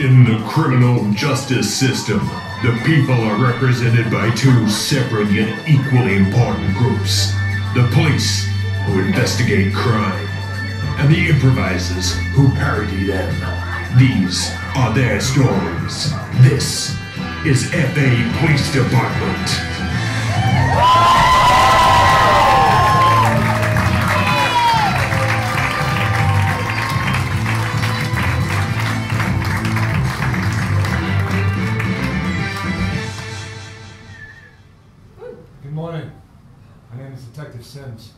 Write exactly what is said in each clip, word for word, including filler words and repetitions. In the criminal justice system, the people are represented by two separate yet equally important groups. The police, who investigate crime, and the improvisers, who parody them. These are their stories. This is F A Police Department. Sims.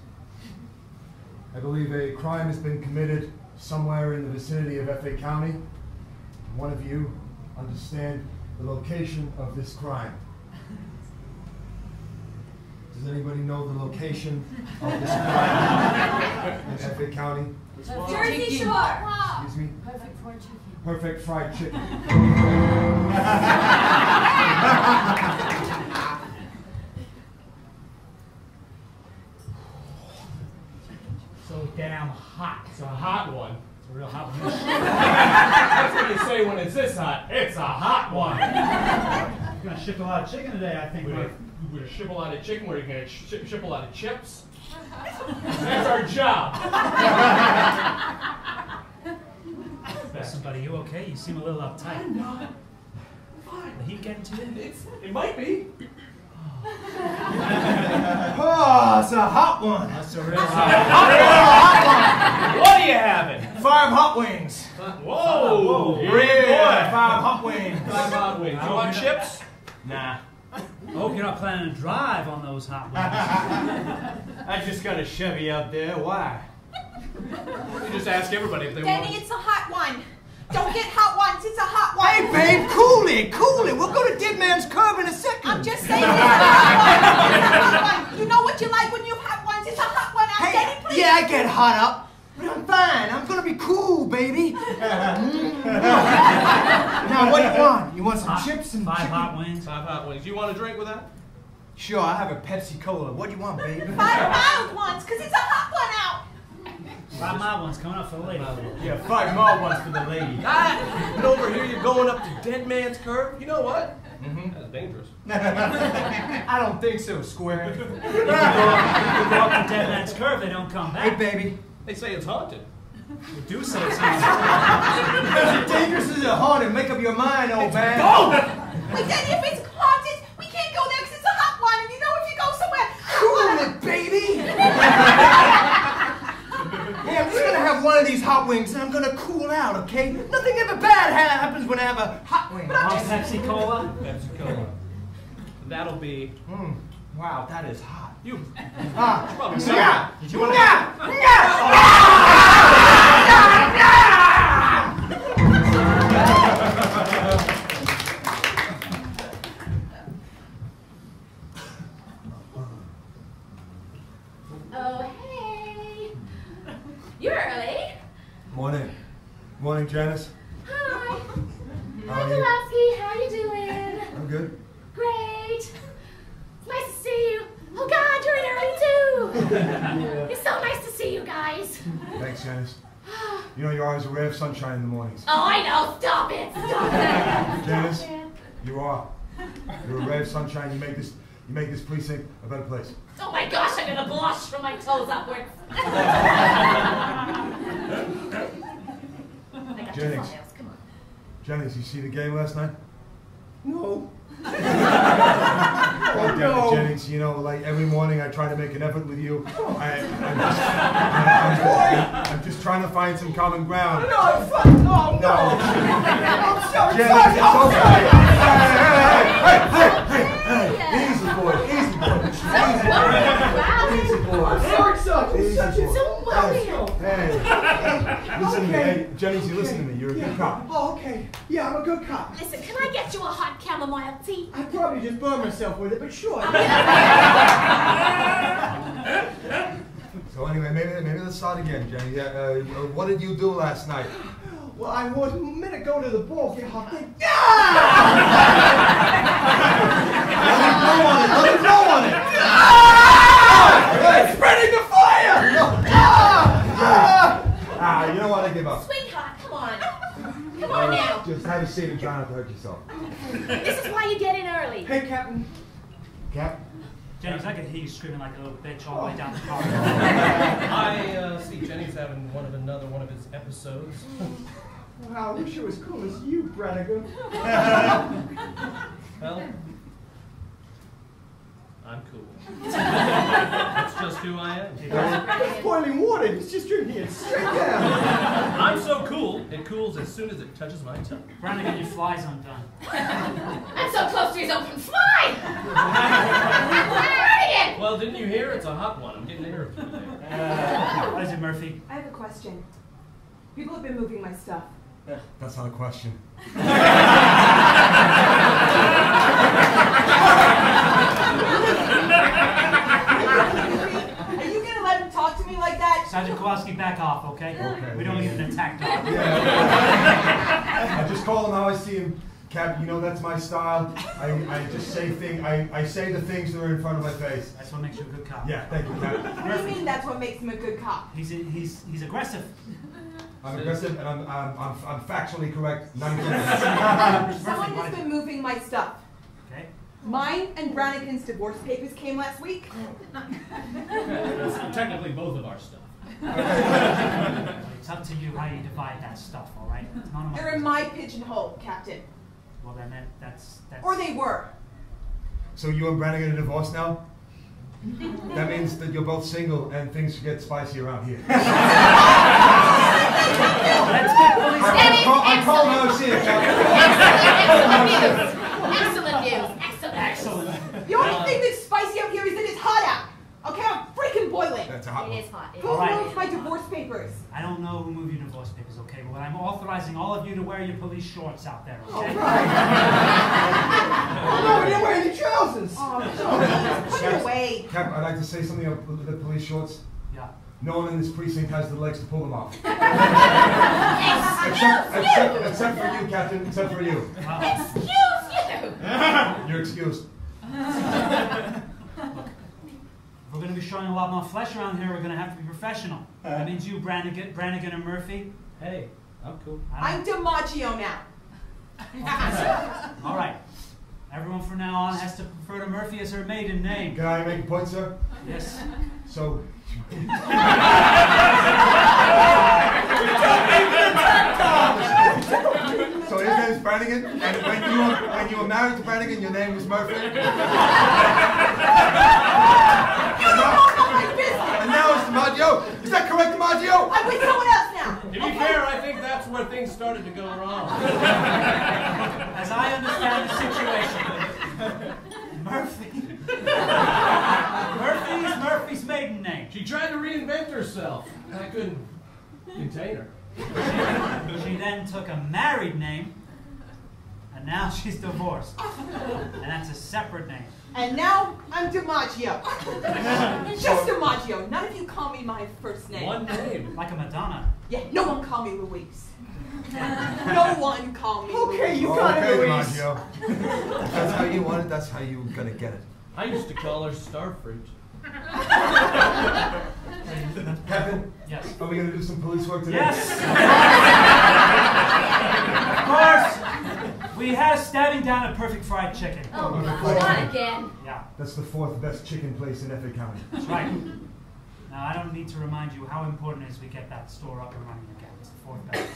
I believe a crime has been committed somewhere in the vicinity of F A County. One of you understand the location of this crime. Does anybody know the location of this crime in F A County? Jersey Shore! Excuse me? Perfect Fried Chicken. Perfect Fried Chicken. So damn hot. It's a hot one. It's a real hot one. That's what they say when it's this hot. It's a hot one. We're going to ship a lot of chicken today, I think. We're going to, to ship a lot of chicken. We're going to ship, ship a lot of chips. That's our job. Listen, buddy, you okay? You seem a little uptight. I'm not. I'm fine. The heat getting to you? It's, it might be. Oh, it's a hot one. That's a real hot, hot one. What are you having? Five hot wings. Whoa. Real yeah. Five hot wings. Five hot wings. You want chips? Nah. Hope you're not planning to drive on those hot wings. I just got a Chevy out there. Why? You just ask everybody if they Daddy, want. Daddy, it's a hot one. Don't get hot ones, it's a hot one. Hey, babe, cool it, cool it. We'll go to Dead Man's Curve in a second. I'm just saying, it's a hot one. It's a hot one. You know what you like when you have hot ones? It's a hot one. I'm hey, Daddy, please. Yeah, I get hot up, but I'm fine. I'm going to be cool, baby. Mm. Now, what do you want? You want some hot, chips and Five chicken? hot wings. Five hot wings. You want a drink with that? Sure, I have a Pepsi Cola. What do you want, baby? Five mild ones, because it's a hot one out. Five mile one's coming up for the lady. Yeah, five mile one's for the lady. Ah, and over here you're going up to Dead Man's Curve. You know what? Mm-hmm. That's dangerous. I don't think so, Square. If you go up to Dead Man's Curve, they don't come back. Hey, baby. They say it's haunted. You do say it's haunted. It's dangerous as a haunted. Make up your mind, old it's man. Go! We said if it's haunted, we can't go there because it's a hot one. And you know if you go somewhere... Cool it, baby! Hey, I'm just gonna have one of these hot wings and I'm gonna cool out, okay? Nothing ever bad happens when I have a hot wing. Hot Pepsi Cola? Pepsi Cola. That'll be. Mm. Wow, that is hot. You. Ah. You probably know. Yeah. Did you want yeah. to? Yeah. Yeah. Yeah. Oh, hey. You're early. Morning. Morning, Janice. Hi. Hi, Kowalski. How are you doing? I'm good. Great. It's nice to see you. Oh, God, you're early, too. Yeah. It's so nice to see you guys. Thanks, Janice. You know, you're always a ray of sunshine in the mornings. Oh, I know. Stop it. Stop it. Janice, Stop it. you are. You're a ray of sunshine. You make this... You make this precinct a better place. Oh my gosh, I'm gonna blush from my toes upwards. Jennings, come on. Jennings, you see the game last night? No. Oh, no. Jennings, you know, like every morning I try to make an effort with you. Oh. I, I'm, just, I, I'm, just, I'm just trying to find some common ground. No, I'm fucked. Oh, no. no. I'm sorry. Jennings, sorry. I'm sorry. I'm sorry. Hey, hey, hey, hey, hey. Hey, yeah. Easy boy, easy boy. So wow. Easy boy. I'm so excited. Easy such boy. So well. Hey, hey, listen okay. to me. Hey, Jennings, you okay. listen to me. You're a yeah. good cop. Oh, okay. Yeah, I'm a good cop. Listen, can I get you a hot chamomile tea? I probably just burned myself with it, but sure. So anyway, maybe maybe let's start again, Jenny. Uh, uh, what did you do last night? Well, I was meant to go to the ball. Yeah! Let him blow on it! Let him blow on it! Ah! It's spreading the fire! Ah! Ah! Ah, you know what? I give up. Sweetheart, come on. Come on now. Just have a seat and try not to hurt yourself. This is why you get in early. Hey, Captain. Captain? Jennings, I could hear you screaming like a little bitch all the way down the corridor. I uh, see Jennings having one of another one of his episodes. Wow, I wish it was cool as you, Brannigan. Well, I'm cool. That's just who I am. It's boiling water. He's just drinking it straight down. I'm so cool, it cools as soon as it touches my tongue. Brannigan, your fly's undone. I'm so close to his open fly! Brannigan! Well, didn't you hear? It's a hot one. I'm getting nervous. Uh, what is it, Murphy? I have a question. People have been moving my stuff. Yeah, that's not a question. Are you going to let him talk to me like that? Sergeant Kowalski, back off, okay? Okay. We don't need an attack dog. Yeah. I just call him how I see him. Cap, you know that's my style. I, I just say thing. I, I say the things that are in front of my face. That's what makes you a good cop. Yeah, thank you, Cap. What do you mean that's what makes him a good cop? He's, a, he's, he's aggressive. I'm aggressive and I'm, I'm, I'm, I'm factually correct. None of Someone has been moving my stuff. Okay. Mine and Brannigan's divorce papers came last week. Technically both of our stuff. Okay. It's up to you how you divide that stuff, all right? It's none of my They're business. In my pigeonhole, Captain. Well, then that, that's, that's... Or they were. So you and Brannigan are divorced now? That means that you're both single and things get spicy around here. Let's get police. I'm calling out here. Excellent news. Excellent news. Excellent. The only thing that's spicy out here is that it's hot out. Okay, I'm freaking boiling. That's a hot one. It is hot. Who moved my divorce papers? I don't know who moved your divorce papers, okay? But I'm authorizing all of you to wear your police shorts out there, okay? All right. Oh, no, you're wearing your trousers. Oh, put it away. Cap, I'd like to say something about the police shorts. Yeah. No one in this precinct has the legs to pull them off. except, except, except for you, Captain. Except for you. Uh, Excuse you! You're excused. Look, we're going to be showing a lot more flesh around here. We're going to have to be professional. Uh, that means you, Brannigan, Brannigan and Murphy. Hey, I'm cool. I'm DiMaggio now. All right. Everyone from now on has to refer to Murphy as her maiden name. Can I make a point, sir? Yes. So... You're talking about so his name is Brannigan, and when you were, when you were married to Brannigan, your name was Murphy. And now, and now it's DiMaggio. Is that correct, DiMaggio? I'm with someone else now. To be okay. fair, I think that's where things started to go wrong. As I understand the situation, Murphy. Murphy's Murphy's maiden name. She tried to reinvent herself, and I couldn't contain her. She, she then took a married name, and now she's divorced. And that's a separate name. And now I'm DiMaggio. Just DiMaggio. None of you call me my first name. One name. Like a Madonna. Yeah, no one call me Luis. No one call me Okay, Luis. You got okay, it, Luis. That's how you want it, that's how you're going to get it. I used to call her Starfruit. Kevin? Yes. Are we going to do some police work today? Yes! Of course! We had a stabbing down at Perfect Fried Chicken. Oh, God. Not again. Yeah. That's the fourth best chicken place in F A County. That's right. Now, I don't need to remind you how important it is we get that store up and running again. It's the fourth best.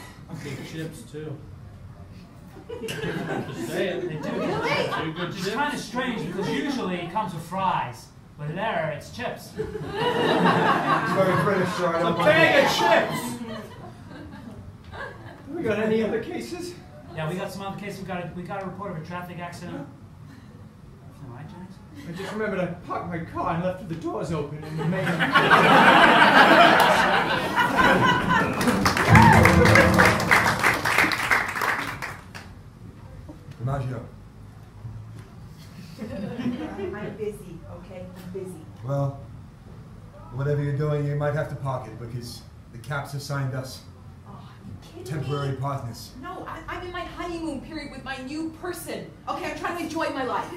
Big chips, too. Just saying. They do. Really? Which is kind of strange because usually it comes with fries, but there it's chips. It's very British, sir. I don't a bag of chips. We got any other cases? Yeah, we got some other cases. We got a, we got a report of a traffic accident. All right, Janice? I just remembered I parked my car and left the doors open in the main. DiMaggio. I'm busy, okay? I'm busy. Well, whatever you're doing, you might have to park it because the Caps have signed us. Oh, are you kidding Temporary me? partners. No, I, I'm in my honeymoon period with my new person. Okay, I'm trying to enjoy my life.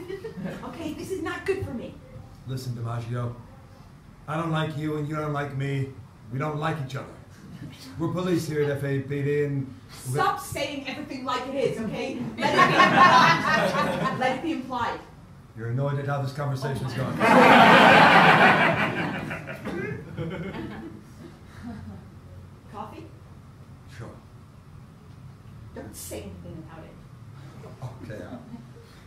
Okay, this is not good for me. Listen, DiMaggio, I don't like you and you don't like me. We don't like each other. We're police here at F A P D and... Stop saying everything like it is, okay? Let it be implied. Let it be implied. You're annoyed at how this conversation's oh gone. Coffee? Sure. Don't say anything about it. Okay. Uh,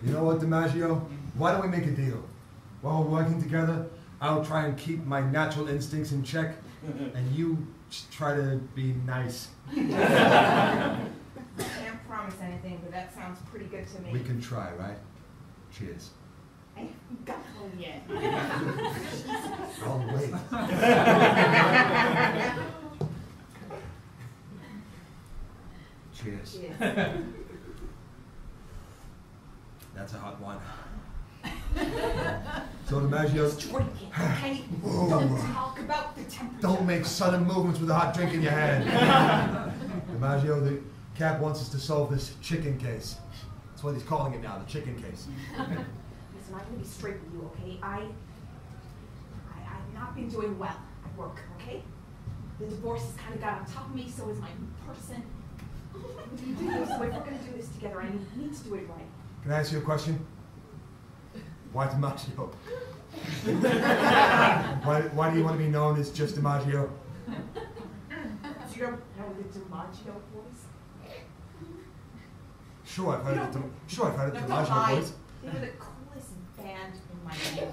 you know what, DiMaggio? Why don't we make a deal? While we're working together, I'll try and keep my natural instincts in check, and you try to be nice. I can't promise anything, but that sounds pretty good to me. We can try, right? Cheers. I haven't got home yet. I'll wait. Cheers. Cheers. That's a hot one. So DiMaggio's drinking. Okay? Don't talk about the temperature. Don't make sudden movements with a hot drink in your hand. DiMaggio, the cap wants us to solve this chicken case. That's what he's calling it now, the chicken case. Listen, I'm gonna be straight with you, okay? I, I I've not been doing well at work, okay? The divorce has kind of got on top of me, so is my person. So if we're gonna do this together, I need to do it right. Can I ask you a question? Why DiMaggio? why, why do you want to be known as just DiMaggio? Do you don't know the DiMaggio Boys? Sure, I've heard of the sure, I've heard of the DiMaggio Boys. They were the coolest band in my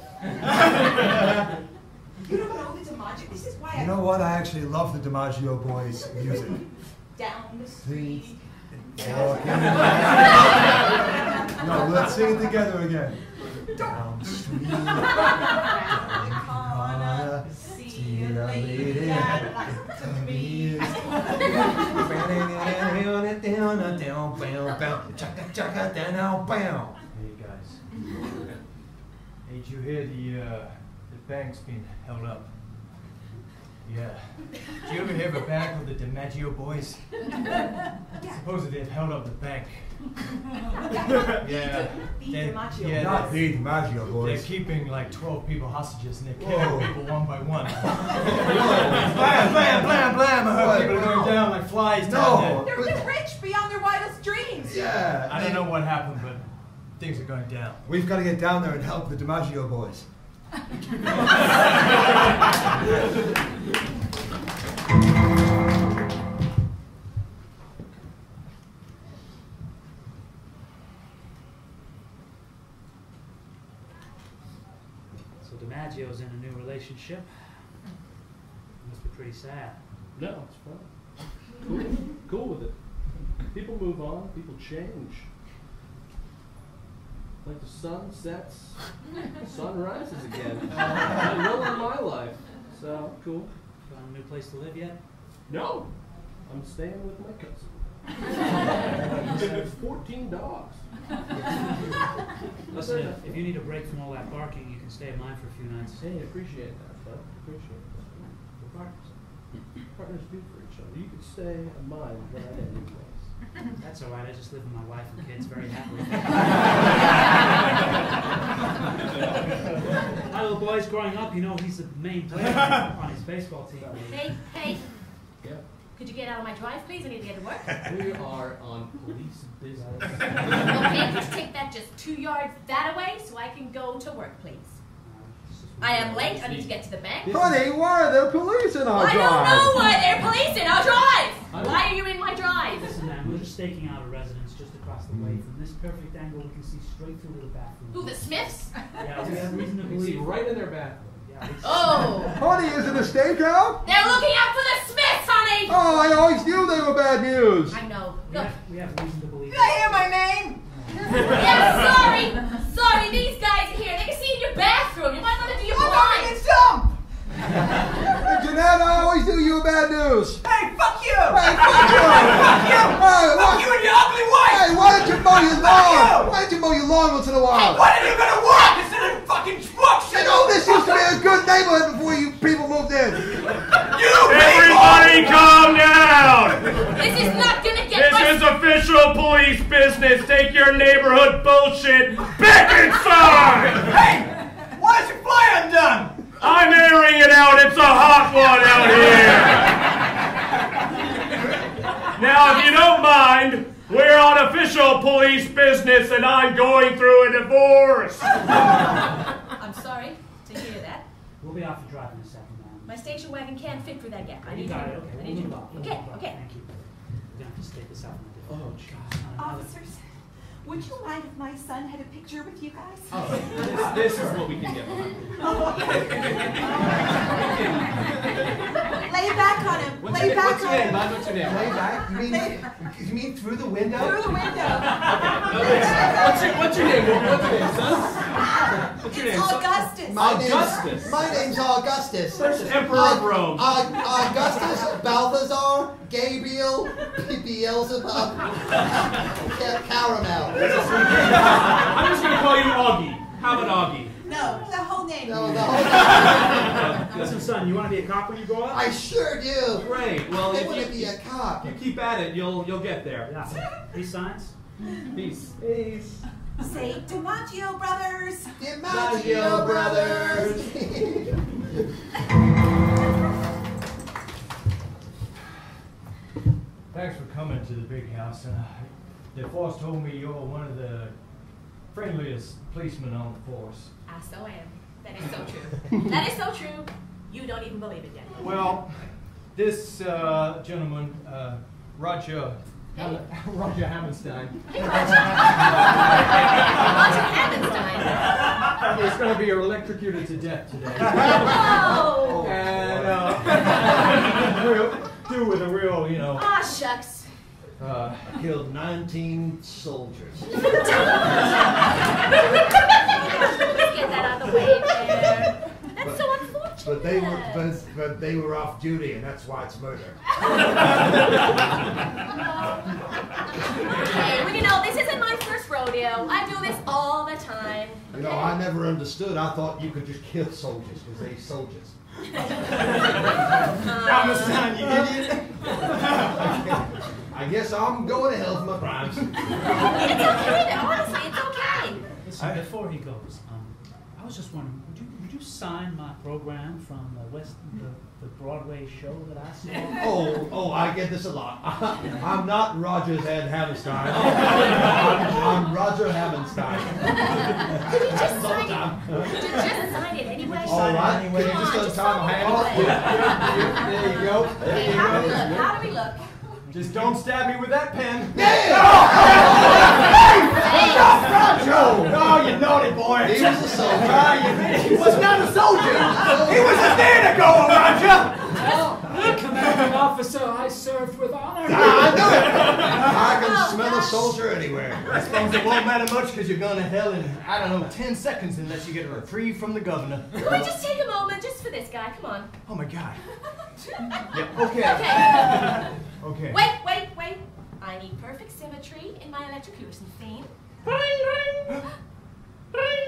life. You don't know the DiMaggio. This is why. You I know what? I actually love the DiMaggio Boys music. Down the street. No, let's sing it together again. Down the street, down the corner, see the lady that likes to be. Hey guys, hey, did you hear the uh, the bank's been held up? Yeah. Did you ever hear of a bank called the DiMaggio Boys? Supposedly they've held up the bank. Yeah. The DiMaggio yeah, Not the DiMaggio Boys. They're keeping like twelve people hostages and they're killing people one by one. Blam, blam, blam, blam. I heard people going down like flies no. down there. They're rich beyond their wildest dreams. Yeah. I don't know what happened, but things are going down. We've got to get down there and help the DiMaggio Boys. So DiMaggio's in a new relationship. Must be pretty sad. No, it's fun. Cool. Cool with it. People move on, people change. Like the sun sets, the sun rises again. Uh, I will in my life. So, cool. Found a new place to live yet? No. I'm staying with my cousin. He has fourteen dogs. Listen, if, if you need a break from all that barking, you can stay at mine for a few nights. Hey, I appreciate that, bud. Appreciate that. We're partners. Partners do for each other. You could stay at mine when I need you. That's all right, I just live with my wife and kids very happily. My little boy's growing up, you know, he's the main player on his baseball team. Hey, hey. Yeah. Could you get out of my drive, please? I need to get to work. We are on police business. Okay, could you take that just two yards that away so I can go to work, please? I am late, I need to get to the bank. Honey, why are there police in our drive? I don't know why there are police in our drive! Why are you in my drive? Listen, man, we're just staking out a residence just across the way. From this perfect angle, we can see straight through to the bathroom. Who, the Smiths? Yeah, we have reason to believe. Right in their bathroom. Yeah, oh! Honey, is it a stakeout? They're looking out for the Smiths, honey! Oh, I always knew they were bad news! I know. We, Look. Have, we have reason to believe. Did I hear my name? Yeah, sorry! Sorry, these guys are here. They can see in your bathroom. You might want to do your blind. Jump! Jeanette, I always do you bad news. Hey, fuck you! Hey, fuck you! Fuck you! Hey, fuck you and your ugly wife! Hey, why don't you mow your lawn? You. Why don't you mow your lawn once in a while? Hey, what are you going to work instead of fucking truck shit? You know, this used to be a good neighborhood before you people moved in. You Everybody people. Calm down! This is not going to get This is official police business. Take your neighborhood bullshit back inside! Hey! Why is your fire undone? I'm airing it out. It's a hot one out here. Now, if you don't mind, we're on official police business and I'm going through a divorce. I'm sorry to hear that. We'll be off the drive in a second, ma'am. My station wagon can't fit through that gap. I need you. Got it. Okay, I need we'll you. We'll okay, okay. Thank you. We're going to have to take this out. Oh, God. Officers, would you mind if my son had a picture with you guys? Oh, this, this is what we can get behind. Oh. Lay back on him. What's Lay your, back what's on your name, Mom? What's your name? Lay back? You mean, Lay. You mean through the window? Through the window. Okay. What's, your, what's your name? What's your name, son? What's your name? It's Augustus. My Augustus. Name's, my name's Augustus. First Emperor of Rome. Uh, uh, Augustus, Balthazar, Gabriel, Beelzebub, Caramel. I'm just going to call you Augie. How about Augie? No, the whole name. No, the whole name. Listen, son, you want to be a cop when you grow up? I sure do. Great. Well, I want to be a cop. If you keep at it, you'll you'll get there. Yeah. Peace signs. Peace. Peace. Say, DiMaggio Brothers. DiMaggio Brothers. Thanks for coming to the big house. Uh, the force told me you're one of the friendliest policemen on the force. I so am. That is so true. That is so true. You don't even believe it yet. Well, this uh, gentleman, uh, Roger, hey. Roger Hammerstein. Hey, Roger. Roger Hammerstein. He's going to be electrocuted to death today. Oh. And uh, do with a real, you know. Ah, oh, shucks. Uh, killed nineteen soldiers. Let's get that out of the way there. That's but, so unfortunate. But they were, but, but they were off duty, and that's why it's murder. Okay, well, you know, this isn't my first rodeo. I do this all the time. You know, I never understood. I thought you could just kill soldiers because they're soldiers. Hammerstein, you idiot! I guess I'm going to hell for my crimes. It's okay, though. Honestly, it's okay. Listen, I, before he goes, um, I was just wondering, would you would you sign my program from the West the, the Broadway show that I saw? Oh, oh, I get this a lot. I, I'm not Roger's Ed Hammerstein. I'm, I'm Roger Hammerstein. Did he just sign it? Did he just sign it anyway? All right, anyway, you just don't tie my hand off. There you go. There okay, you how go. Do we look? How do we look? Just don't stab me with that pen. Hey! Oh, no, you naughty boy. He was a soldier. Uh, he was not a soldier. He was a theater-goer, Roger. Well, commanding officer, I served with honor. I knew it. I can oh, smell gosh. a soldier anywhere. I suppose it won't matter much because you're going to hell in, I don't know, ten seconds unless you get a reprieve from the governor. Can we just take a moment just for this guy? Come on. Oh, my God. Yeah, okay. Okay. Okay. Wait, wait, wait. I need perfect symmetry in my electrocution theme. Ring, ring. Ring, ring.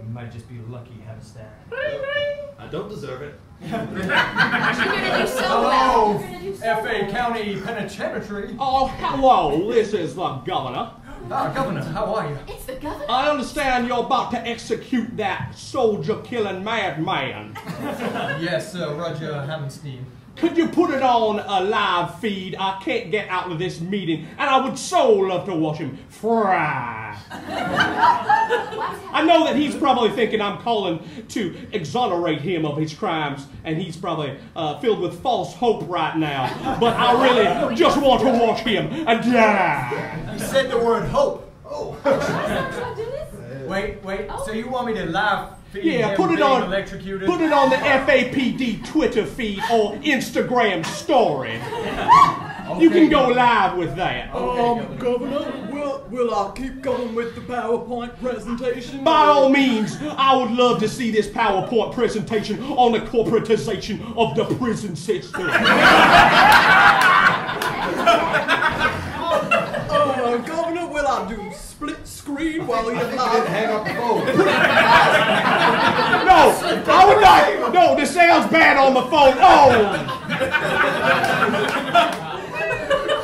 You might just be lucky you haven't stabbed. Ring, ring. I don't deserve it. You're going to do so hello, well. Do so F A well. County Penitentiary. Oh, hello. This is the governor. Ah, governor, how are you? It's the governor. I understand you're about to execute that soldier-killing madman. Yes, uh, Roger Hammerstein. Could you put it on a live feed? I can't get out of this meeting, and I would so love to watch him fry. I know that he's probably thinking I'm calling to exonerate him of his crimes, and he's probably uh, filled with false hope right now, but I really just want to watch him and die. You said the word hope. Oh. Wait, wait, oh. So you want me to laugh? Yeah, put it on. Put it on the F A P D Twitter feed or Instagram story. Okay, you can go live with that. Okay, um, Governor, Governor will will I keep going with the PowerPoint presentation? By all means, I would love to see this PowerPoint presentation on the corporatization of the prison system. uh, Governor, will I do split screen while you're live? Hang up the phone. No, I would not. No, this sounds bad on the phone. Oh!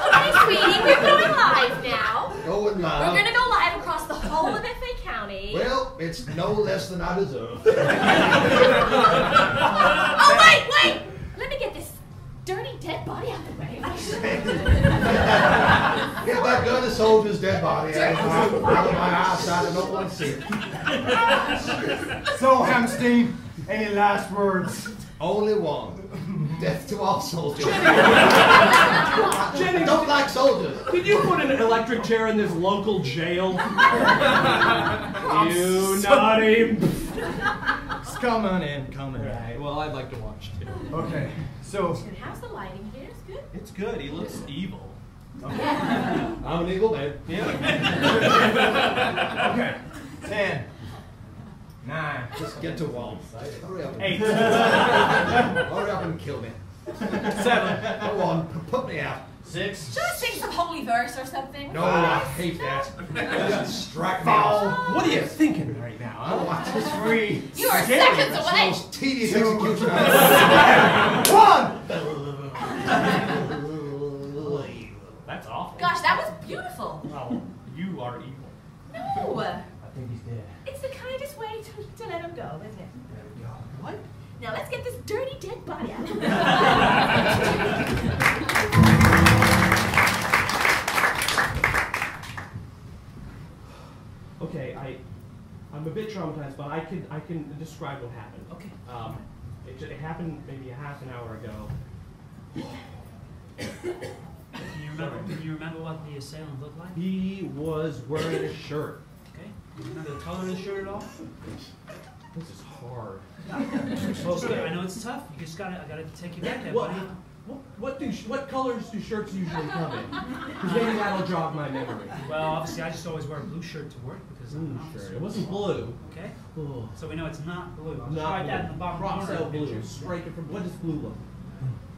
Okay, sweetie, we're going live now. Going live. We're going to go live across the whole of F A County. Well, it's no less than I deserve. Oh, wait, wait! Let me get this dirty dead body out of the way. saying. If I gun a soldier's dead body out of my eyesight and no one see it. So, Hammerstein, any last words? Only one. Death to all soldiers. Jennings, don't like soldiers. Did you put an electric chair in this local jail? You naughty. Come on in, come on in. Right. Well, I'd like to watch too. Okay, so. How's the lighting here? It's good. It's good. He looks evil. Okay. I'm an evil man. Yeah. Okay. Ten. Nine. Just get to walls. Hurry up. Eight. Hurry up and kill me. Seven. Go on. Put me out. Six. Should I sing some holy verse or something? No, I hate that. Just strike me off. What are you thinking right now? Huh? Oh, I just three. You are Damn, seconds away. That's the most tedious execution I've ever seen. One. That's awful. Gosh, that was beautiful. Oh, you are evil. No. I think he's dead. It's the kindest way to, to let him go, isn't it? Let him go. What? Now let's get this dirty dead body out. Okay, I, I'm a bit traumatized, but I can I can describe what happened. Okay. Um, it, it happened maybe a half an hour ago. Do you remember? Do you remember what the assailant looked like? He was wearing a shirt. Okay. Do you remember the color of the shirt at all? This is hard. Okay. I know it's tough. You just gotta, I gotta take you back there, what, buddy. What, what, do, what colors do shirts usually come in? Because maybe that'll jog my memory. Well, obviously, I just always wear a blue shirt to work because blue I'm shirt. It wasn't blue. Okay. Ugh. So we know it's not blue. I'll try that in the bottom Roxel blue. Straight it from. What does blue look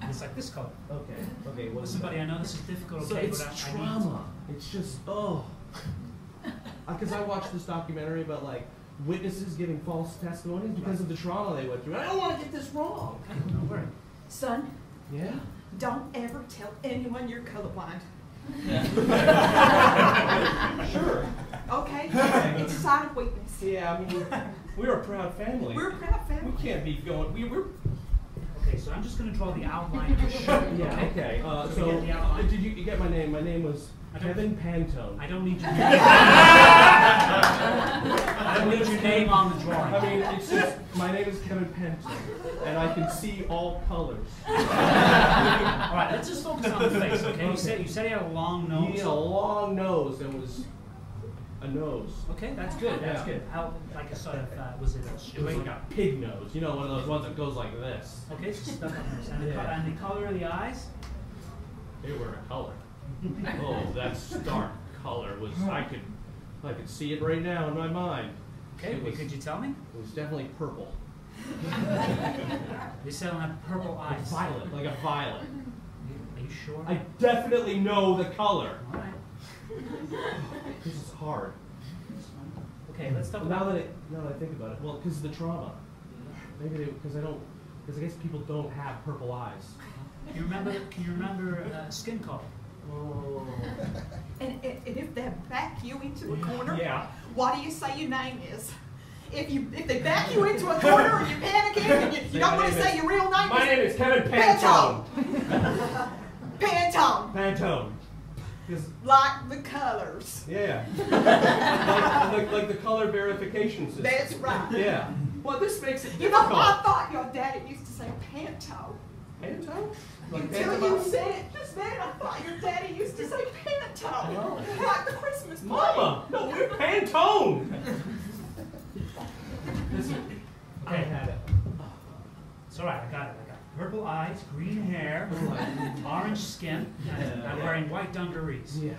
like? It's like this color. Okay. Okay. Well, somebody, I know this is difficult. So okay, it's but I, trauma. I it's just oh. Because I watched this documentary about like. Witnesses giving false testimonies because of the trauma they went through. I don't want to get this wrong. Okay, don't worry. Son. Yeah? Don't ever tell anyone you're colorblind. Yeah. Sure. Okay. It's a sign of weakness. Yeah, I mean, we're, we're a proud family. We're a proud family. We can't be going, we, we're... Okay, so I'm just going to draw the outline of the shirt. Yeah, okay. Uh, so, so the uh, did you, you get my name? My name was... Kevin Pantone. I don't need your name. I don't need your name on the drawing. I mean, it's just, my name is Kevin Pantone, and I can see all colors. All right, let's just focus on the face, okay? You said, you said he had a long nose. He had a long nose and was a nose. Okay, that's good, that's yeah. good. How, like a sort of, uh, was it a It was like a pig nose, you know, one of those ones that goes like this. Okay, it's just stuck on this. And the, yeah. and the color of the eyes? They were a color. Oh, that stark color was, I could, I could see it right now in my mind. Okay, was, could you tell me? It was definitely purple. You said I have purple eyes. It's violet, like a violet. Are you sure? I definitely know the color. All right. Oh, this is hard. Okay, let's talk about it. Now that I think about it, well, because of the trauma. Maybe they, because I don't, because I guess people don't have purple eyes. You remember, can you remember uh, skin color? Oh. And, and, and if they back you into a corner, yeah. what do you say your name is? If you if they back you into a corner and you're panicking and you, you don't want to say your real name. My name is Kevin Pantone. Pantone. Pantone. Pantone. Like the colors. Yeah. like, like, like the color verification system. That's right. Yeah. Well, this makes it difficult. You know, I thought your daddy used to say Pantone. Pantone? Like Until Pantone? You said it just then, I thought your daddy used to say Pantone. Oh. Like the Christmas party. Mama, no, we're Pantone. Listen, okay. I had it. It's all right, I got it, I got it. Purple eyes, green hair, orange skin, and I'm wearing white dungarees. Yeah.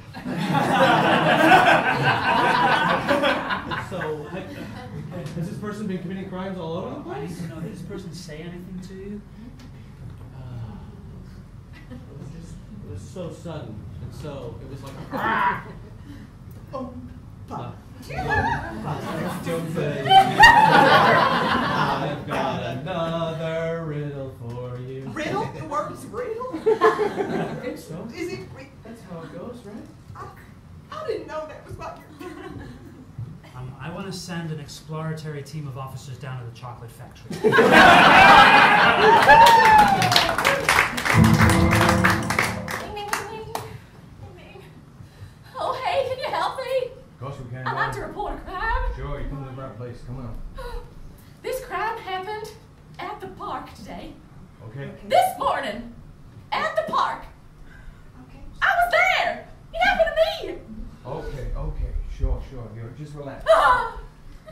So, has this person been committing crimes all over the place? I need to know, did this person say anything to you? It was so sudden, and so it was like, ah! Oh, fuck. That's stupid. I've got another riddle for you. Riddle? The word is riddle? I think so. Is it riddle? That's how it goes, right? I, I didn't know that was what you're doing. Um, I want to send an exploratory team of officers down to the chocolate factory. else we can. I'd like to report a crime. Sure, you come to the right place. Come on. This crime happened at the park today. Okay. This morning, at the park. Okay. I was there. It happened to me. Okay, okay, sure, sure. Here, just relax. Uh-huh.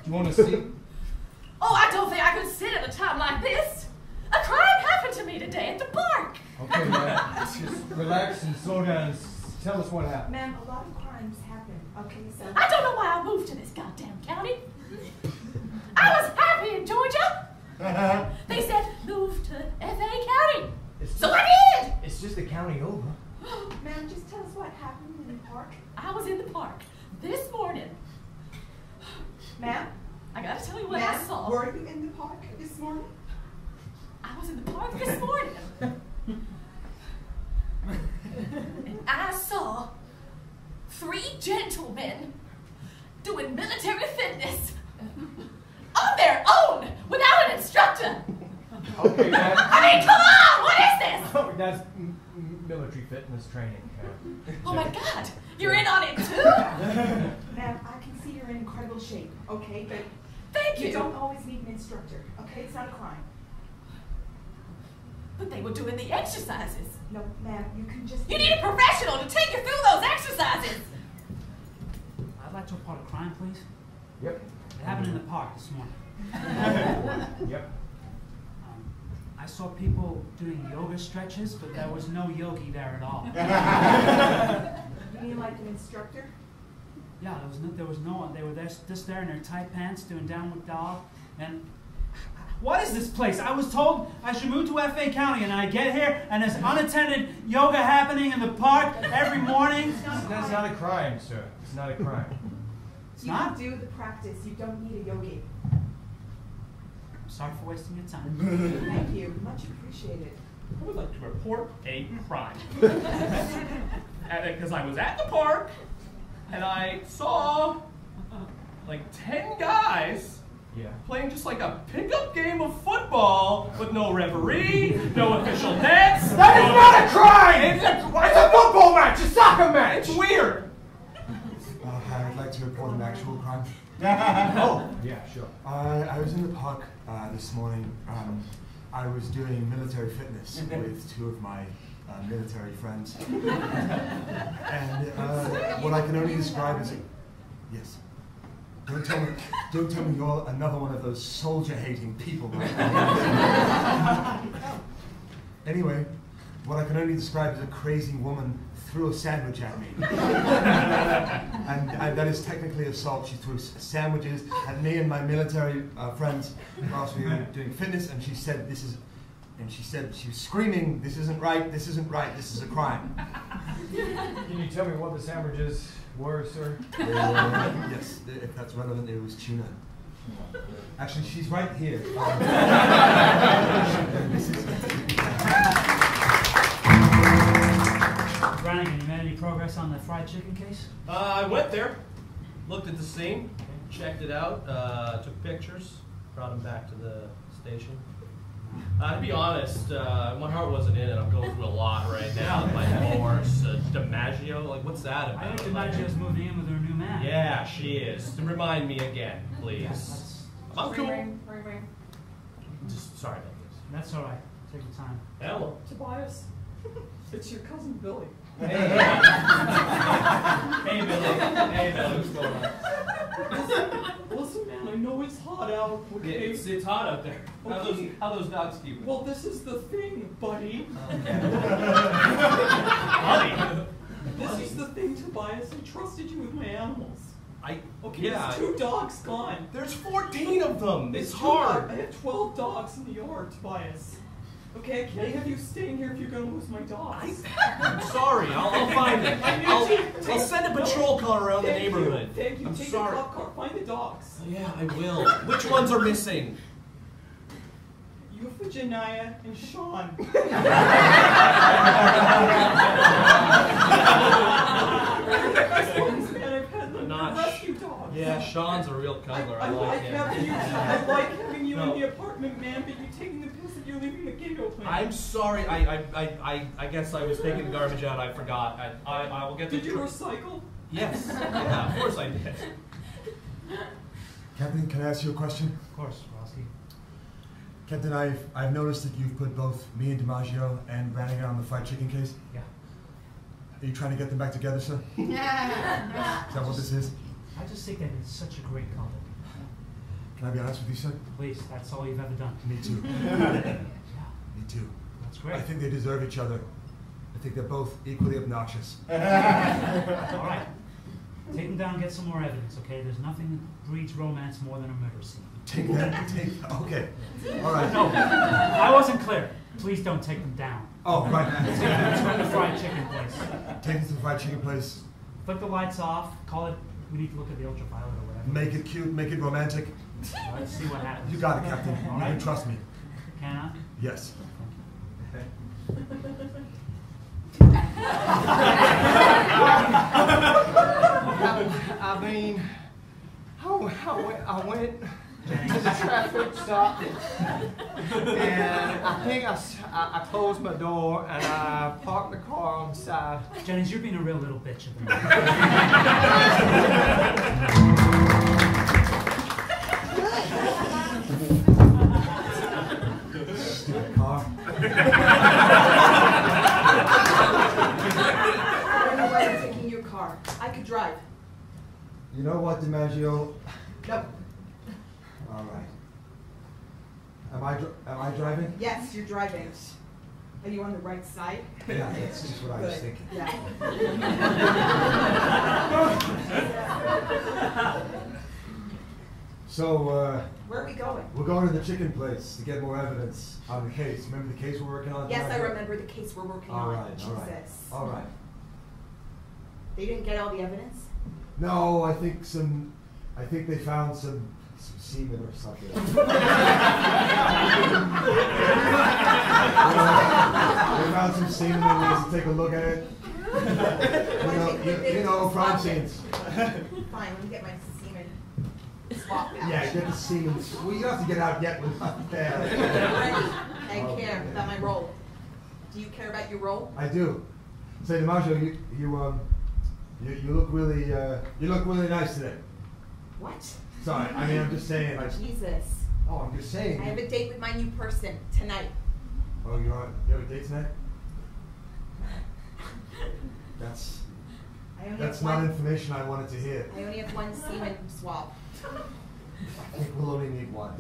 Do you want to see? Oh, I don't think I could sit at a time like this. A crime happened to me today at the park. Okay, ma'am, just relax and slow down and tell us what happened. Ma'am, a lot of crimes happen. Okay, so I don't know why I moved to this goddamn county. I was happy in Georgia. Uh-huh. They said move to F A County. It's so just, I did. It's just a county over. Ma'am, just tell us what happened in the park. I was in the park this morning. Ma'am? I gotta tell you what I saw. Were you in the park this morning? I was in the park this morning. And I saw three gentlemen doing military fitness on their own without an instructor. Okay, ma'am. I mean, come on! What is this? Oh, that's m m military fitness training. Oh my God! You're in on it too? Ma'am, I can see you're in incredible shape, okay? But thank you. You don't always need an instructor, okay? It's not a crime. But they were doing the exercises. No, ma'am, you can just... You need a professional to take you through those exercises. I'd like to report a crime, please. Yep. It happened in the park this morning. Yep. Um, I saw people doing yoga stretches, but there was no yogi there at all. You mean like an instructor? Yeah, there was no, there was no one. They were there, just there in their tight pants doing downward dog. And what is this place? I was told I should move to F A County, and I get here, and there's unattended yoga happening in the park every morning. Not That's not a crime, sir. It's not a crime. It's you not? You can do the practice. You don't need a yogi. I'm sorry for wasting your time. Thank you. Much appreciated. I would like to report a crime. Because I was at the park, and I saw like ten guys yeah. playing just like a pickup game of football with no referee, no official nets. That no is not a crime! It's a, it's a football match, a soccer match! It's weird! Uh, I'd like to report an actual crime. Oh, yeah, sure. Uh, I was in the park uh, this morning. Um, I was doing military fitness with two of my Uh, military friends, and uh, what I can only describe is, yes. Don't tell me, don't tell me you're another one of those soldier-hating people. Anyway, what I can only describe is a crazy woman threw a sandwich at me, and, and that is technically assault. She threw sandwiches at me and my military uh, friends whilst we were doing fitness, and she said, "This is." And she said, she was screaming, this isn't right, this isn't right, this is a crime. Can you tell me what the sandwiches were, sir? Uh, yes, if that's relevant, it was tuna. Actually, she's right here. This is... Brannigan, you made any progress on the fried chicken case? Uh, I went there, looked at the scene, checked it out, uh, took pictures, brought them back to the station. Uh, to be honest, uh, my heart wasn't in it. I'm going through a lot right now. My divorce, uh, DiMaggio, like what's that about? I think DiMaggio's moving in with her new man. Yeah, she is. To remind me again, please. Yeah, that's, I'm cool. Ring, ring, ring. Just sorry about this. That's all right. Take your time. Hello, Tobias. It's your cousin Billy. Hey, hey, hey Billy. Hey Billy. What's going on? Listen, man, I know it's hot out. Okay. It's, it's hot out there. Okay. How those how those dogs keep it? Well, this is the thing, buddy. Okay. Buddy. This buddy. Is the thing, Tobias. I trusted you with my animals. I okay. Yeah. There's two dogs gone. There's fourteen of them. It's, it's hard. I have twelve dogs in the yard, Tobias. Okay, I can't have you staying here if you're going to lose my dogs. I'm sorry. I'll, I'll find it. I'll, I'll send a patrol car around the neighborhood. Thank you. I'm Take sorry. A cop car. Find the dogs. Yeah, I will. Which ones are missing? Euphigenia and Sean. This one's been I've had the rescue dog. Sean. Yeah, Sean's a real cuddler. I, I, I like him. I like having you no. in the apartment, man, but you're taking the piss and you're leaving the gate open. I'm sorry. I I I I guess I was taking the garbage out. I forgot. I I, I will get. Did the you recycle? Yes. Yeah, of course I did. Captain, can I ask you a question? Of course, Rossi. Captain, I've I've noticed that you've put both me and DiMaggio and Brannigan on the fried chicken case. Yeah. Are you trying to get them back together, sir? Yeah. Is that what this is? I just think that it's such a great compliment. Can I be honest with you, sir? Please, that's all you've ever done. Me too. Yeah. Me too. That's great. I think they deserve each other. I think they're both equally obnoxious. All right. Take them down and get some more evidence, okay? There's nothing that breeds romance more than a murder scene. Take that, take, okay. All right. No, I wasn't clear. Please don't take them down. Oh, right. Take them to the fried chicken place. Take them to the fried chicken place. Flick the lights off, call it, we need to look at the ultraviolet or whatever. Make it cute, make it romantic. Let's see what happens. You got it, Captain. All right. You trust me. Can I? Yes. I mean, oh, I went, I went to the traffic stop, and I think I, I closed my door and I parked the car on the side. Jennings, you're being a real little bitch at the moment. Stupid car. I don't know why I'm taking your car. I could drive. You know what, DiMaggio? No. All right. Am I dr am I driving? Yes, you're driving. Are you on the right side? Yeah, that's just what I was thinking. Yeah. So, uh... where are we going? We're going to the chicken place to get more evidence on the case. Remember the case we're working on? Yes, I remember the case we're working on. All right, all right. All right. They didn't get all the evidence? No, I think some... I think they found some... some semen or something. uh, we found some semen and we just take a look at it. You know, you, you know crime scenes. Fine, let me get my semen swapped out. Yeah, get the semen. Well, you don't have to get out yet. With not there. I oh, care yeah. about my role. Do you care about your role? I do. Say, DiMaggio, you you um you you look really uh you look really nice today. What? Sorry, I mean, I'm just saying. Like, Jesus. Oh, I'm just saying. I have a date with my new person tonight. Oh, you're on? You have a date tonight? That's that's not one, information I wanted to hear. I only have one semen swab. I think we'll only need one.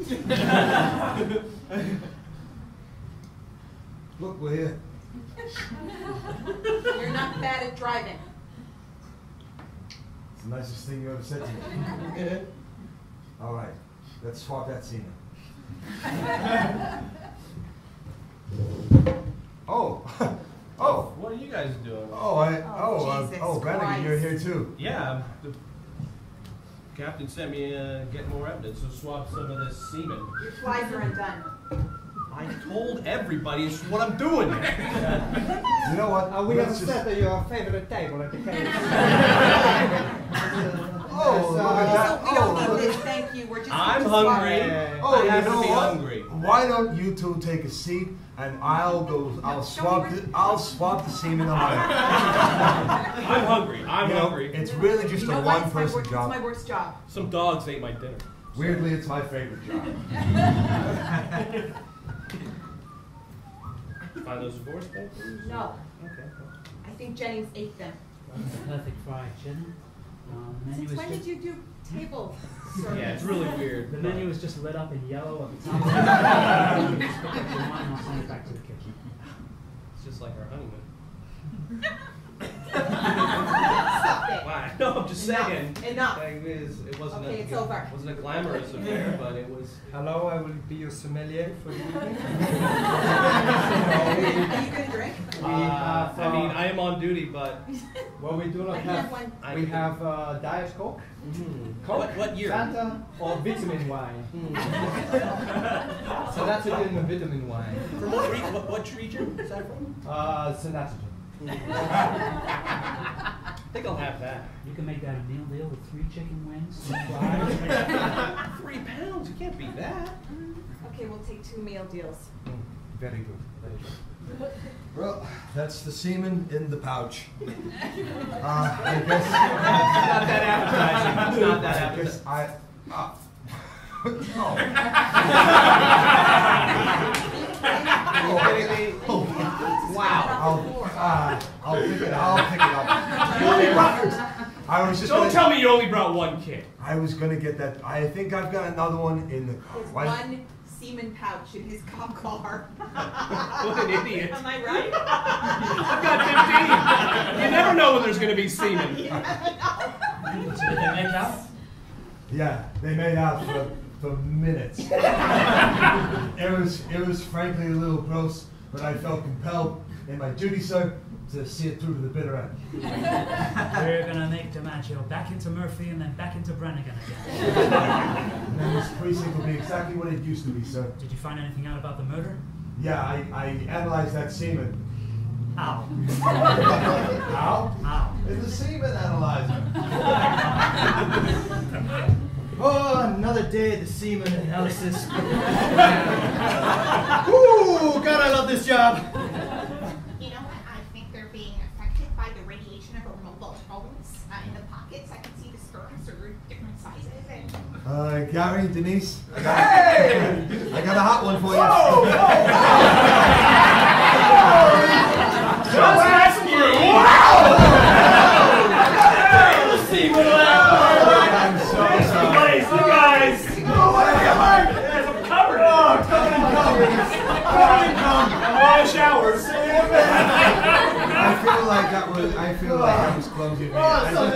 Look, we're here. You're not bad at driving. It's the nicest thing you ever said to me. All right, let's swap that semen. oh, oh. What are you guys doing? Oh, I, oh, oh, um, oh Brannigan, you're here too. Yeah, the captain sent me to uh, get more evidence, so swap some of this semen. Your flies are undone. I told everybody it's what I'm doing. You know what? Uh, we have just... set at your favorite table at the case. Oh, so, uh, we don't oh, need this, thank you. We're just I'm hungry. Swap. Oh, I you know what? Hungry. Why don't you two take a seat and I'll go. I'll no, swap. The, I'll swap the semen on my. I'm hungry. I'm you hungry. Know, it's really just you know a one-person job. It's my worst job. Some dogs ate my dinner. Weirdly, it's my favorite job. Find those divorce papers? No. Okay. I think Jennings ate them. Perfect fried chicken. Um, Since when did you do table service? Yeah, it's really weird. The menu was just lit up in yellow at the top. I'll send it back to the kitchen. It's just like our honeymoon. Stop it. Wow. No, I'm just Enough. saying. Enough. Like this, it wasn't okay, a, it's over. It wasn't a glamorous affair, but it was. Hello, I will be your sommelier for the evening. Are you gonna drink? Uh, have, uh, I mean, I am on duty, but well, we do not I have. have we have uh, Diet Coke, mm. Coke, what, what year? Fanta, or vitamin wine. Mm. So that's a good vitamin wine. From what, re what, what region is that from? Uh, Sinatra. I think I'll have that. You can make that a meal deal with three chicken wings, two fries. Three pounds, you can't beat that. Okay, we'll take two meal deals. Very good. Very good. Well, that's the semen in the pouch. uh, I guess. It's not that appetizing. It's not that appetizing. I guess I. Uh, oh. oh. oh. Wow. I'll, uh, I'll pick it. I'll pick it up. You only brought. I was just. Don't gonna, tell me you only brought one kid. I was gonna get that. I think I've got another one in the car. There's one semen pouch in his cop car. What an idiot. Am I right? I've got fifteen. You never know when there's going to be semen. Yeah, no. Did they make out? Yeah, they made out for, for minutes. it was it was frankly a little gross, but I felt compelled in my duty, sir, to see it through to the bitter end. We're going to make DiMaggio back into Murphy and then back into Brannigan again. And then this precinct will be exactly what it used to be, sir. Did you find anything out about the murder? Yeah, I, I analyzed that semen. How? How? How? It's a semen analyzer. Oh, another day of the semen analysis. Ooh, God, I love this job. Uh, Gary, Denise, I got, hey! I got a hot one for you. Whoa! Whoa! Just wow! Wow! Like that was, I feel like that was clumsy. Oh, I just,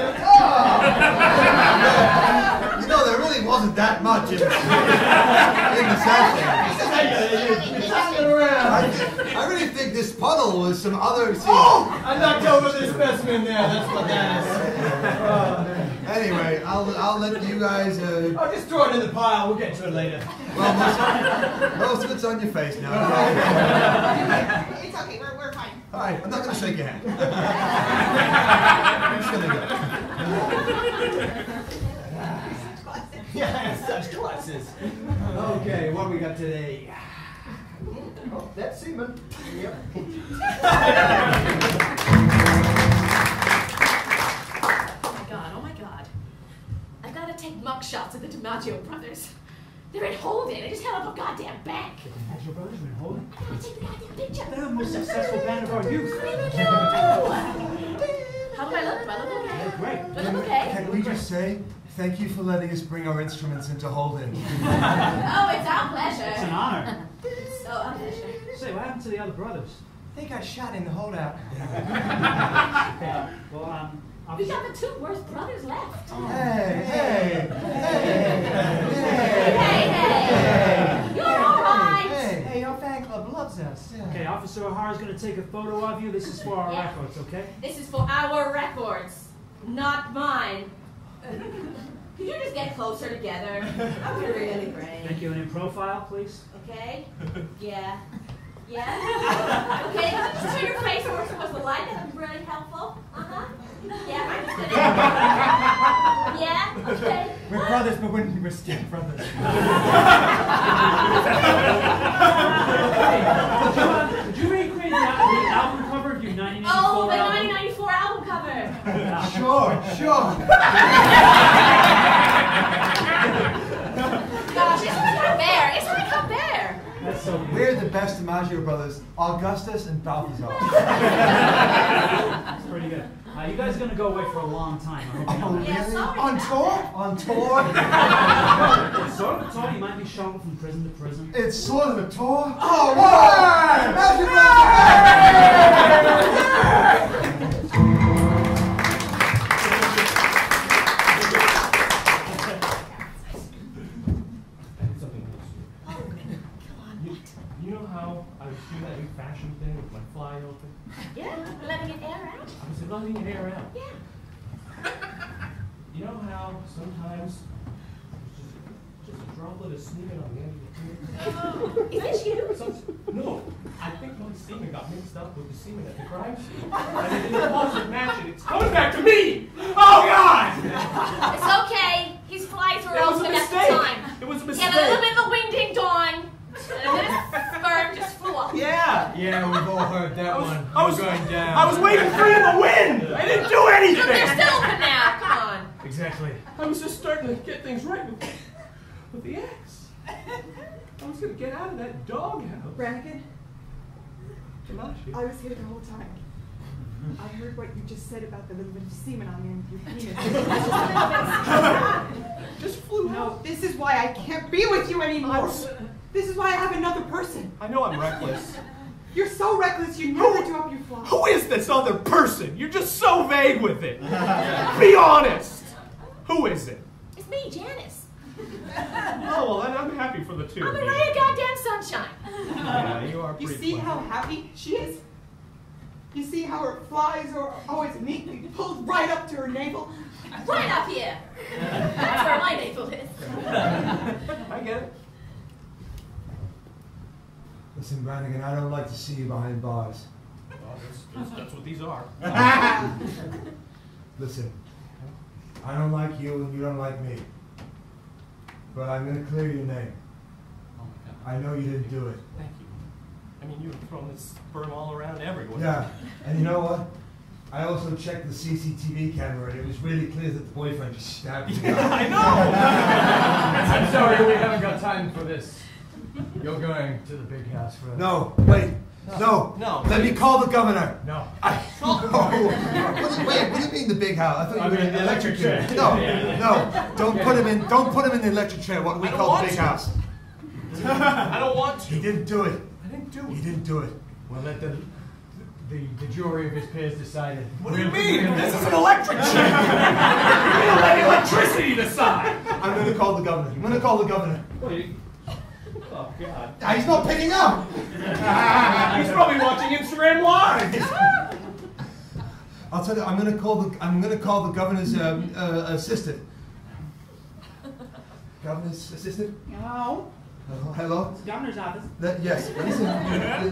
oh. You know, there really wasn't that much in the, in the session. I, I really think this puddle was some other... See, oh! I knocked over this specimen there. That's what that is. Uh, anyway, I'll, I'll let you guys... Uh, I'll just throw it in the pile. We'll get to it later. Well, most, most of it's on your face now. It's okay. We're, we're fine. All right, I'm not going to shake your hand. I'm just going to go. Yeah, such glasses. Okay, what do we got today? Oh, that's semen. Yep. Oh my God, oh my God. I've got to take mug shots of the DiMaggio brothers. They're in Holden. They just held up a goddamn bank. The DiMaggio brothers are in Holden? I gotta take the goddamn picture. They're the most successful band of our youth. I don't know. How do I look? Do I look okay? Look great. Do I look okay? Can we just say thank you for letting us bring our instruments into Holden? Oh, it's our pleasure. It's an honor. It's so our pleasure. Say, what happened to the other brothers? I think I shot in the holdout. Yeah. Well, um... we got the two worst brothers left. Hey, hey, hey, hey, hey, hey, you're all right. Hey, hey, our fan club loves us. Okay, Officer O'Hara's going to take a photo of you. This is for our records, okay? This is for our records, not mine. Could you just get closer together? That would be really great. Thank you, and in profile, please. Okay, yeah. Yeah? Okay, can you just turn your face over towards the light? That would be really helpful. Uh-huh. Yeah, I'm just gonna... Yeah? Okay. We're brothers, but we're, we're step-brothers. Would hey, did you recreate the album cover of your nineteen ninety-four Oh, the nineteen ninety-four album, album cover! Sure, sure. Gosh, it's like a bear. It's like a bear. That's so weird. We're the best DiMaggio brothers, Augustus and Balthazar. That's pretty good. Uh, you guys are going to go away for a long time. Oh, really? Yeah, on tour? On tour? It's sort of a tour. You might be shot from prison to prison. It's sort of a tour? Oh, wow! Thing with my fly open. Yeah, letting it air out. I was letting it air out. Yeah. You know how sometimes just, just a drop let us sneak in on the end of the table. Is it you? So, no, I think my semen got mixed up with the semen at the crime scene. I mean, it wasn't matching. It's coming back to me! Oh, God! It's okay. He's flies were open at the time. It was a mistake. Yeah, a little bit of a wing ding dong. Sperm just flew off. Yeah. Yeah, we've all heard that I was, one. I was we're going down. I was waiting for him to win. I didn't do anything. They're still open now. Come on. Exactly. I was just starting to get things right with, with the ex. I was going to get out of that doghouse. Brannigan? DiMaggio. I was here the whole time. I heard what you just said about the little bit of semen on your penis. Just flew out. No, this is why I can't be with you anymore. This is why I have another person. I know I'm reckless. You're so reckless, you know that you up your fly. Who is this other person? You're just so vague with it. Be honest. Who is it? It's me, Janice. Oh, well, I'm happy for the two. I'm a ray of goddamn sunshine. Yeah, you are pretty You see funny. How happy she is? You see how her flies are always neatly pulled right up to her navel? Right up here. That's where my navel is. I get it. Listen, Brannigan, I don't like to see you behind bars. Well, that's, that's, that's what these are. Listen, I don't like you and you don't like me. But I'm going to clear your name. Oh my God. I know you didn't do it. Thank you. I mean, you've thrown this sperm all around everywhere. Yeah, and you know what? I also checked the C C T V camera, and it was really clear that the boyfriend just stabbed you. Yeah, I know! I'm sorry, we haven't got time for this. You're going to the big house for that. No, wait. No. No. Let me call the governor. No. I, no. What do, wait, what do you mean the big house? I thought you I were mean, in the electric chair. chair. No, yeah. no. Don't yeah. put him in. Don't put him in the electric chair. What do we call the big to. house? I don't want to. He didn't do it. Do he didn't do it. Well, let the, the, the jury of his peers decide it. What do you mean? This is an electric chair. We're going to let electricity decide. I'm going to call the governor. I'm going to call the governor. Wait. Oh, God. Ah, he's not picking up. He's probably watching Instagram Live. I'll tell you, I'm going to call the, I'm going to call the governor's um, uh, assistant. Governor's assistant? No. Hello? Hello? It's the governor's office. That, yes. Listen,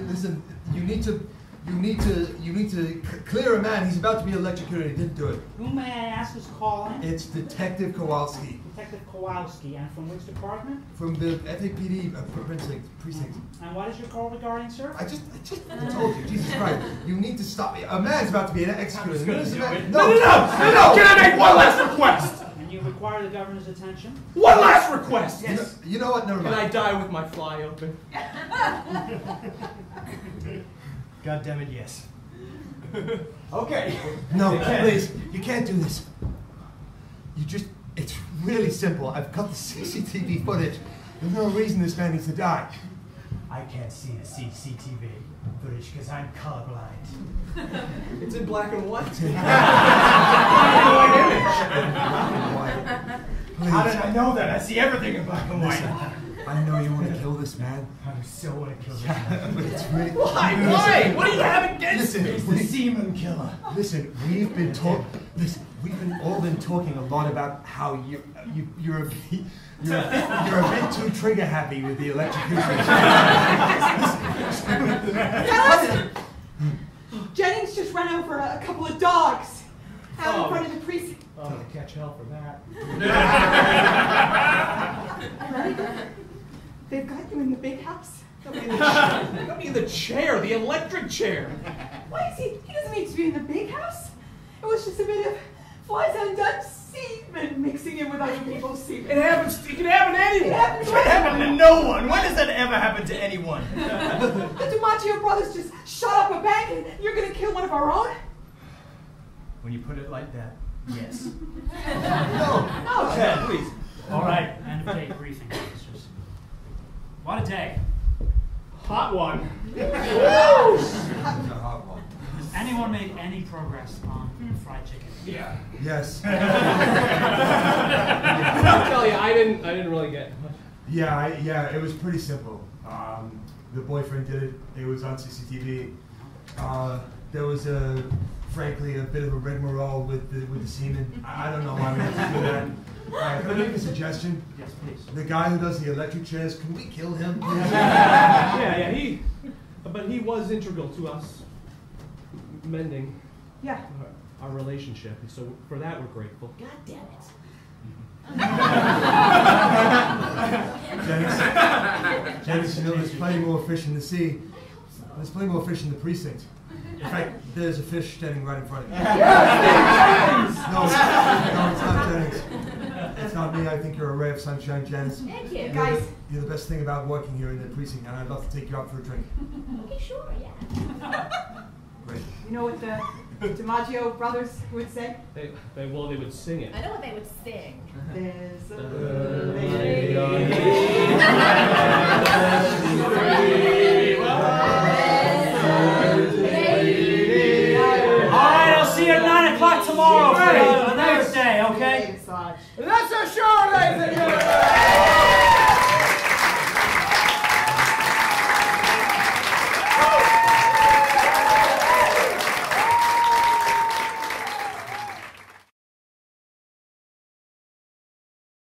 listen, you need to, you need to, you need to clear a man. He's about to be electrocuted. He didn't do it. Who may I ask is calling? It's Detective Kowalski. Detective Kowalski. And from which department? From the F A P D, uh, Prince Lake, precinct. And what is your call regarding, sir? I just, I just I told you. Jesus Christ. You need to stop me. A man's about to be executed. No, no, no, no, no. Can I make one last request? Require the governor's attention. One last request. Yes. You know what? Never mind. Can I die with my fly open? God damn it! Yes. Okay. No, please. You can't do this. You just—it's really simple. I've got the C C T V footage. There's no reason this man needs to die. I can't see the C C T V footage because I'm colorblind. It's in black and white. It's in black and white. Please. How did I know that? I see everything in black and Listen, white. I know you want to kill this man. I so want to kill this man. But it's really Why? Crazy. Why? What do you have against me? It's the semen killer. Listen, we've been talking. Listen, we've been all been talking a lot about how you, you you're a. You're a, bit, you're a bit too trigger happy with the electrocution. Yes. Jennings just ran over a couple of dogs out oh. in front of the precinct. Oh, to catch hell for that. They've got you in the big house. Got me in the chair. Got me in the chair, the electric chair. Why is he? He doesn't need to be in the big house. It was just a bit of flies undone. Semen mixing in with other people's semen. It happens. It can happen to anyone. It, happens it can happen to no one. When does that ever happen to anyone? The DiMaggio brothers just shot up a bank and you're going to kill one of our own? When you put it like that, yes. No. No. Okay, please. All right. End of day briefing, officers. What a day. Hot one. Hot one. Has anyone made any progress on fried chicken? Yeah. Yes. I'll tell you, I didn't. I didn't really get much. Yeah. I, yeah. It was pretty simple. Um, the boyfriend did it. It was on C C T V. Uh, there was a, frankly, a bit of a rigmarole with the, with the semen. I, I don't know why we had to do that. Right, can I make a suggestion? Yes, please. The guy who does the electric chairs, can we kill him? yeah, yeah, he. But he was integral to us mending yeah. our, our relationship, and so for that we're grateful. God damn it. Janice, Janice, you know there's plenty more fish in the sea. There's plenty more fish in the precinct. In fact, there's a fish standing right in front of you. Yes, no, no, it's not Jennings. It's not me. I think you're a ray of sunshine, Janice. Thank you. You're guys. The, you're the best thing about working here in the precinct, and I'd love to take you out for a drink. Okay, sure, yeah. Great. You know what the DiMaggio brothers would say? They, they, well, they would sing it. I know what they would sing. There's a lady.